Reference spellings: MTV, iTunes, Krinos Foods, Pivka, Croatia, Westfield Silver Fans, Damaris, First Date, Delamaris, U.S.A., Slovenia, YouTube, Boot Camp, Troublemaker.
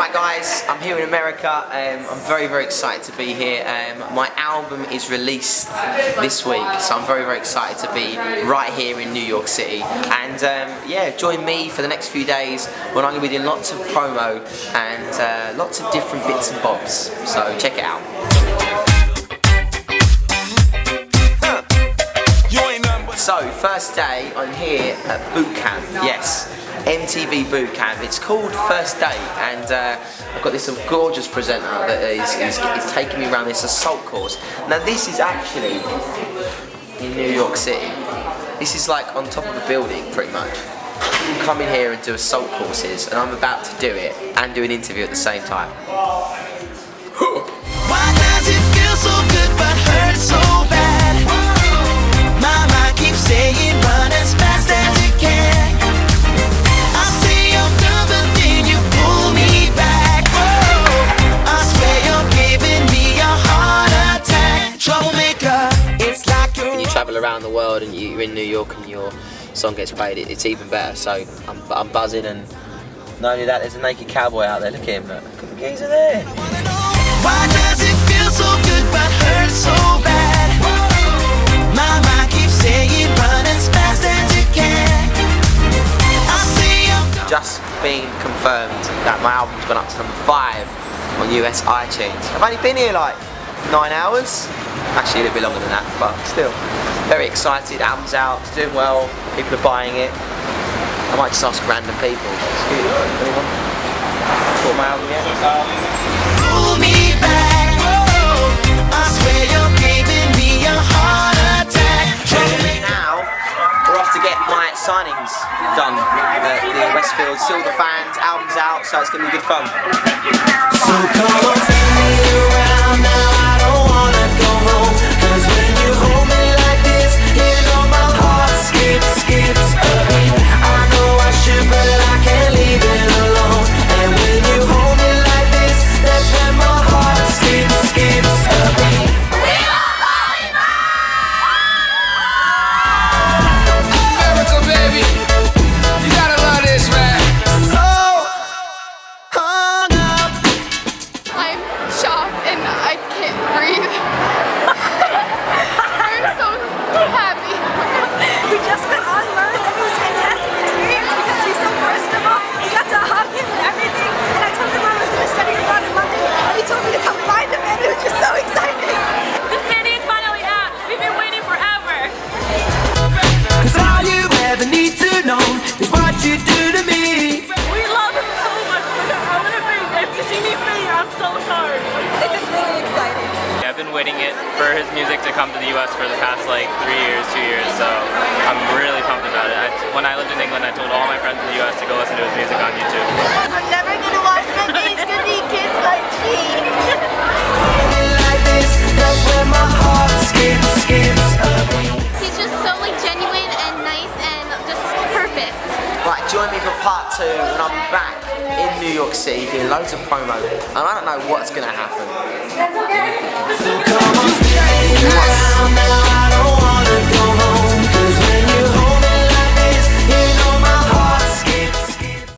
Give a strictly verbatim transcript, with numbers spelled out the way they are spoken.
Right guys, I'm here in America, um, I'm very very excited to be here. Um, my album is released this week, so I'm very very excited to be right here in New York City. And um, yeah, join me for the next few days when I'm going to be doing lots of promo and uh, lots of different bits and bobs, so check it out. So, first day, I'm here at Boot Camp, yes, M T V Boot Camp. It's called First Date, and uh, I've got this gorgeous presenter that is, is, is taking me around this assault course. Now this is actually in New York City. This is like on top of a building, pretty much. You can come in here and do assault courses, and I'm about to do it, and do an interview at the same time. Why does it feel so good but hurt so bad? Saying run as fast as you can. I see you're done, but then you pull me back. Whoa. I swear you're giving me a heart attack. Troublemaker, it's like you're... When you travel around the world and you're in New York and your song gets played, it, it's even better. So I'm, I'm buzzing, and not only that, there's a naked cowboy out there. Look at him, look. Look at the geezer there. Why does it feel so good but hurt so bad? Whoa. My mind keeps saying run as fast as you can. Just been confirmed that my album's gone up to number five on U S iTunes. I've only been here like nine hours. Actually, a little bit longer than that, but still. Very excited, album's out, it's doing well, people are buying it. I might just ask random people. Excuse me, anyone bought my album yet? Pull me back, oh, I swear you're giving me a heart attack. Now, we're off to get my signings done. The, the Westfield Silver Fans, album's out, so it's going to be good fun. So come on, hang around now, I don't want to go home. Cause when you hold me like this, you know my heart skips, skips a beat. I know I should, but I can't leave it alone. And when you hold me like this, that's when my heart skips, skips a beat. Music to come to the U S for the past like three years, two years, so I'm really pumped about it. I, when I lived in England, I told all my friends in the U S to go listen to his music on YouTube. I'm never gonna watch my kids because he kids like cheese. He's just so like genuine and nice and just perfect. Right, join me for part two when I'm back in New York City doing loads of promo, and I don't know what's gonna happen. That's okay. So come on. Yes.